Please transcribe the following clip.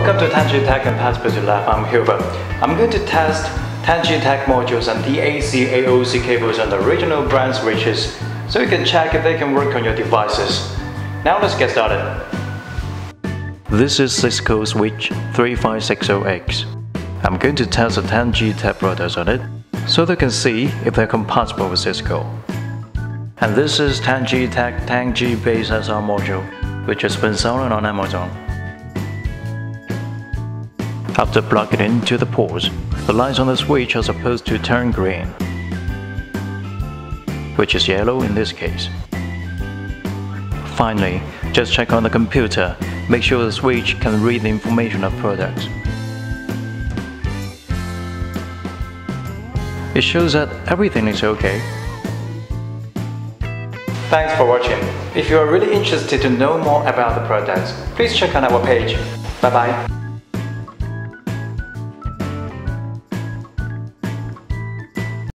Welcome to 10GTech and Passbridge Lab. I'm Hubert. I'm going to test 10GTech modules and DAC-AOC cables on the original brand switches, so you can check if they can work on your devices. Now let's get started. This is Cisco Switch 3560X. I'm going to test the 10GTech routers on it, so they can see if they're compatible with Cisco. And this is 10GTech 10GBASE-SR module, which has been sold on Amazon. After plugging into the ports, the lights on the switch are supposed to turn green, which is yellow in this case. Finally, just check on the computer, make sure the switch can read the information of products. It shows that everything is okay. Thanks for watching. If you are really interested to know more about the products, please check on our page. Bye bye.